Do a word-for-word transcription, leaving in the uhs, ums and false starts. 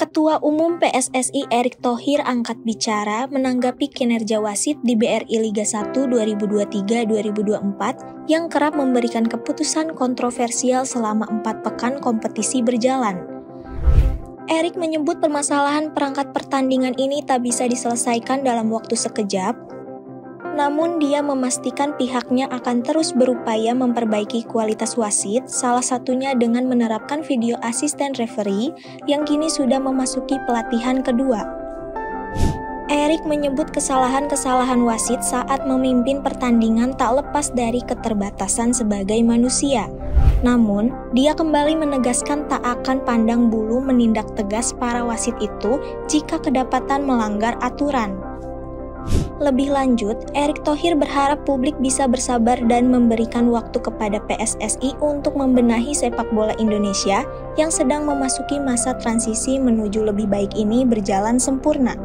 Ketua Umum P S S I Erick Thohir angkat bicara menanggapi kinerja wasit di B R I Liga satu dua ribu dua puluh tiga dua ribu dua puluh empat yang kerap memberikan keputusan kontroversial selama empat pekan kompetisi berjalan. Erick menyebut permasalahan perangkat pertandingan ini tak bisa diselesaikan dalam waktu sekejap, namun dia memastikan pihaknya akan terus berupaya memperbaiki kualitas wasit, salah satunya dengan menerapkan video asisten referee yang kini sudah memasuki pelatihan kedua. Erick menyebut kesalahan-kesalahan wasit saat memimpin pertandingan tak lepas dari keterbatasan sebagai manusia. Namun, dia kembali menegaskan tak akan pandang bulu menindak tegas para wasit itu jika kedapatan melanggar aturan. Lebih lanjut, Erick Thohir berharap publik bisa bersabar dan memberikan waktu kepada P S S I untuk membenahi sepak bola Indonesia yang sedang memasuki masa transisi menuju lebih baik ini berjalan sempurna.